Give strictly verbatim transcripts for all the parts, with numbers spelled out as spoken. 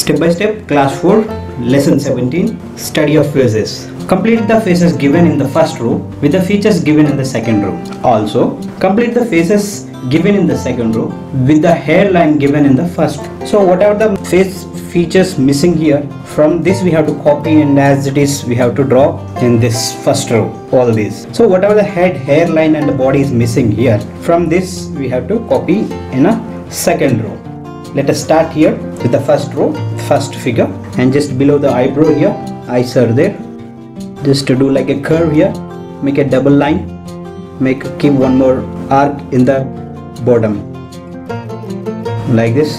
Step by step, class four, lesson seventeen, study of phrases. Complete the phrases given in the first row with the features given in the second row. Also, complete the phrases given in the second row with the hairline given in the first. So what are the face features missing here? From this we have to copy, and as it is we have to draw in this first row all these. So whatever the head, hairline and the body is missing here, from this we have to copy in a second row. Let us start here with the first row, first figure, and just below the eyebrow here, eyes are there. Just to do like a curve here, make a double line, make keep one more arc in the bottom like this,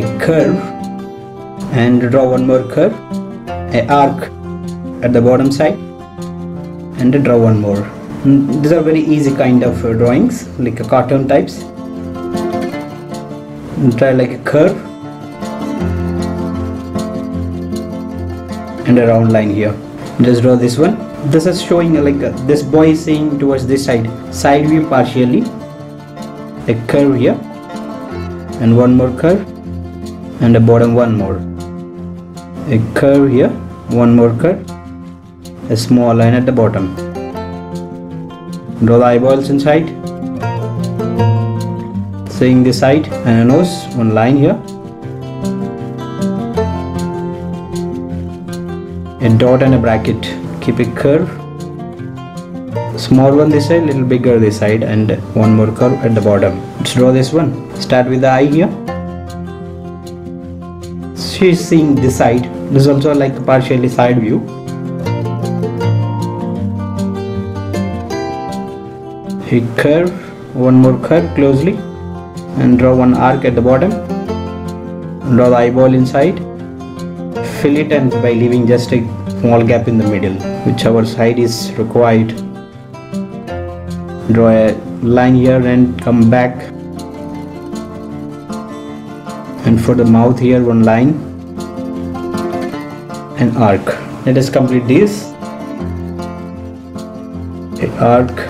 a curve, and draw one more curve, a arc at the bottom side, and draw one more. These are very easy kind of drawings, like a cartoon types. And try like a curve and a round line here. Just draw this one. This is showing like a, this boy is saying towards this side, side view partially, a curve here and one more curve, and a bottom one more, a curve here, one more curve, a small line at the bottom. Draw the eyeballs inside, seeing this side and a nose, one line here, a dot and a bracket. Keep a curve, small one this side, little bigger this side, and one more curve at the bottom. Let's draw this one. Start with the eye here. She is seeing this side. This is also like partially side view. A curve, one more curve closely, and draw one arc at the bottom. Draw the eyeball inside. Fill it, and by leaving just a small gap in the middle, whichever side is required. Draw a line here and come back, and for the mouth here one line, an arc. Let us complete this. A arc,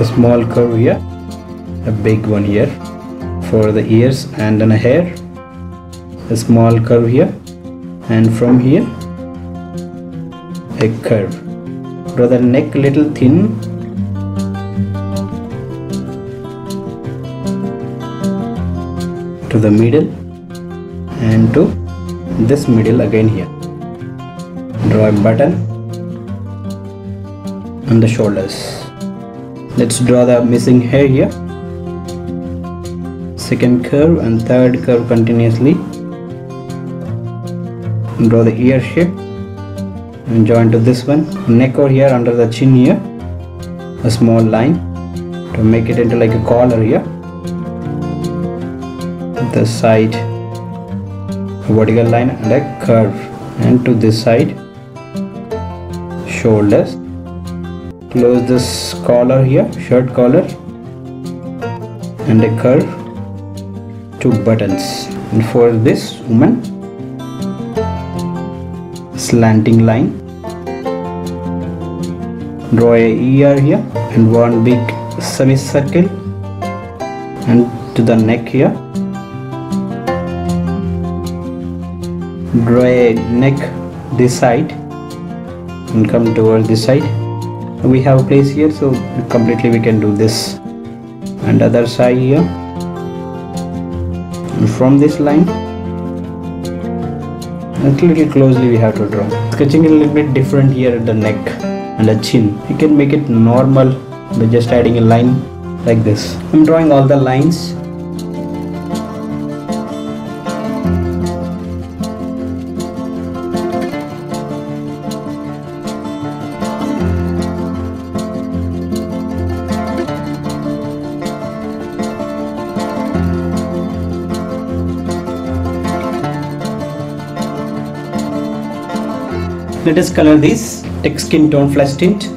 a small curve here, a big one here for the ears and then a hair, a small curve here, and from here a curve. Draw the neck little thin, to the middle and to this middle again here. Draw a button on the shoulders. Let's draw the missing hair here, second curve and third curve continuously. Draw the ear shape and join to this one. Neck over here, under the chin here, a small line to make it into like a collar here. This side, a vertical line and a curve, and to this side, shoulders. Close this collar here, shirt collar, and a curve, two buttons, and for this woman, slanting line. Draw a ear here and one big semicircle, and to the neck here. Draw a neck this side and come towards this side. We have a place here, so completely we can do this. And other side here, and from this line a little closely we have to draw. Sketching a little bit different here at the neck and the chin. You can make it normal by just adding a line like this. I'm drawing all the lines. Let us color this. Take skin tone flash tint.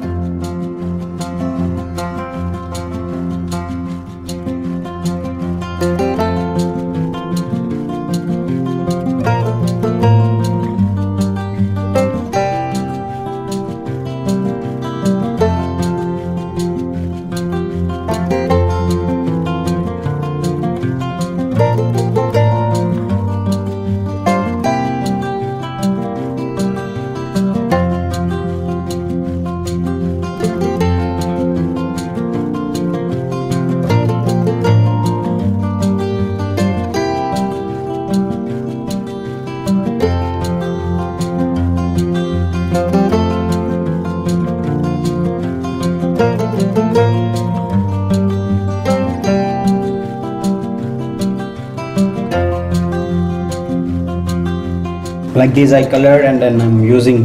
Like this I colored, and then I'm using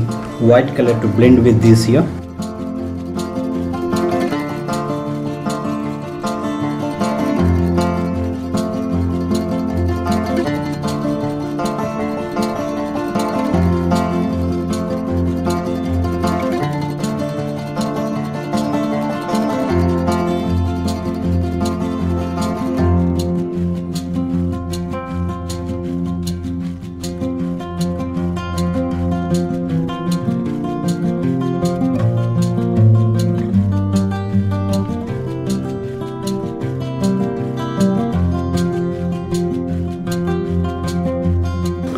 white color to blend with this here.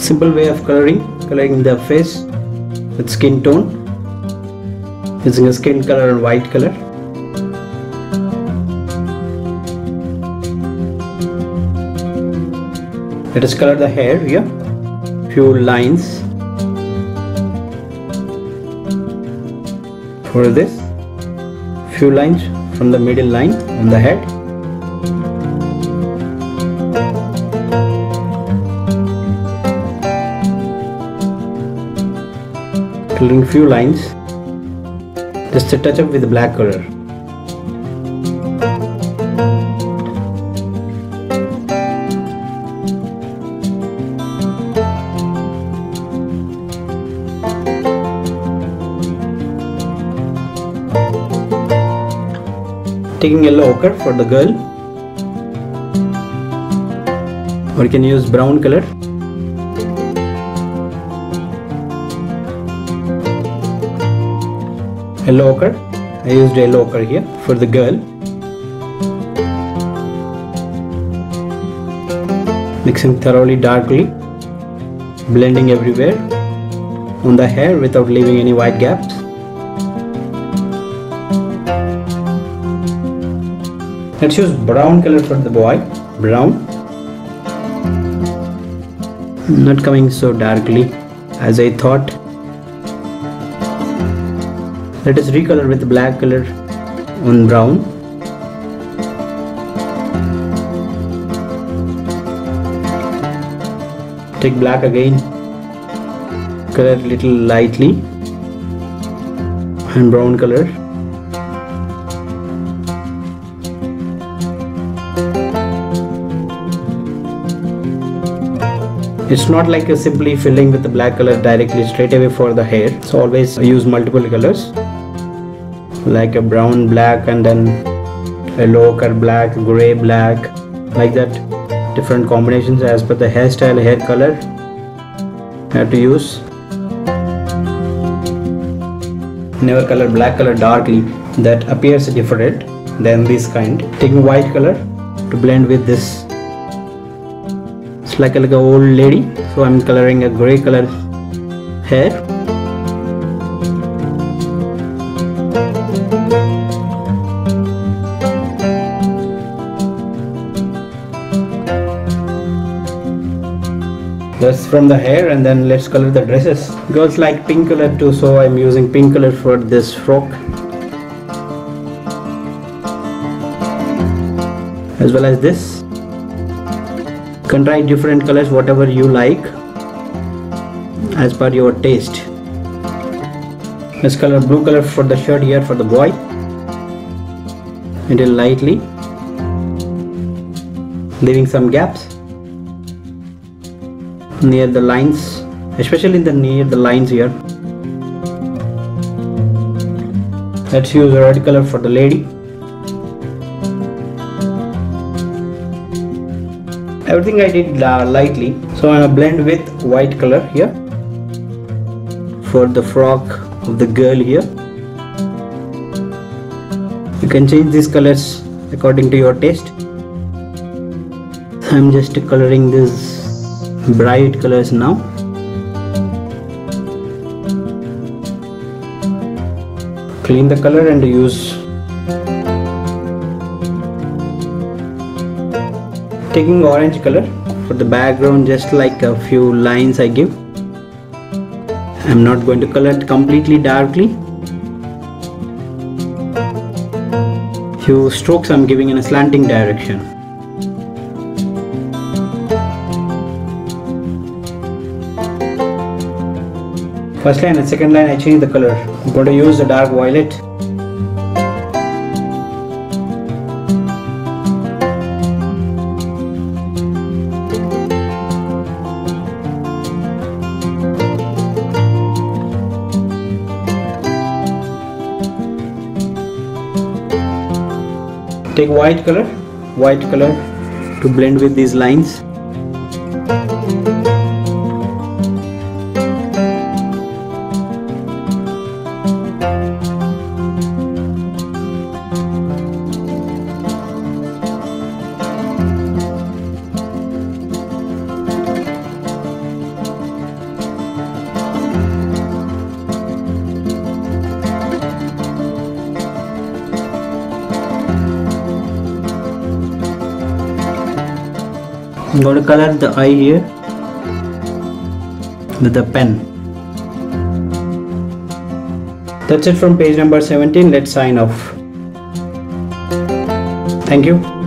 Simple way of coloring, coloring the face with skin tone, using a skin color and white color. Let us color the hair here, few lines for this, few lines from the middle line on the head. Coloring few lines, just a touch up with the black color. Taking yellow ochre for the girl, or you can use brown color. Yellow ochre, I used yellow ochre here for the girl. Mixing thoroughly darkly, blending everywhere on the hair without leaving any white gaps. Let's use brown color for the boy, brown. Not coming so darkly as I thought. Let us recolor with black color on brown. Take black again, color little lightly and brown color. It's not like simply filling with the black color directly straight away for the hair, so always use multiple colors. Like a brown, black, and then yellow ochre, black, grey, black, like that. Different combinations as per the hairstyle, hair color have to use. Never color black color darkly, that appears different than this kind. Taking white color to blend with this. It's like a, like a old lady, so I'm coloring a grey color hair. That's from the hair, and then let's color the dresses. Girls like pink color too, so I'm using pink color for this frock, as well as this. You can try different colors, whatever you like, as per your taste. Let's color blue color for the shirt here for the boy, little lightly, leaving some gaps near the lines, especially in the near the lines here. Let's use a red color for the lady. Everything I did uh, lightly, so I'm gonna blend with white color here for the frock of the girl here. You can change these colors according to your taste. I'm just coloring this bright colors now. Clean the color and use. Taking orange color for the background, just like a few lines I give. I'm not going to color it completely darkly. Few strokes I'm giving in a slanting direction. First line and second line I change the color. I'm going to use the dark violet. Take white color, white color to blend with these lines. I'm going to color the eye here with a pen. That's it from page number seventeen. Let's sign off. Thank you.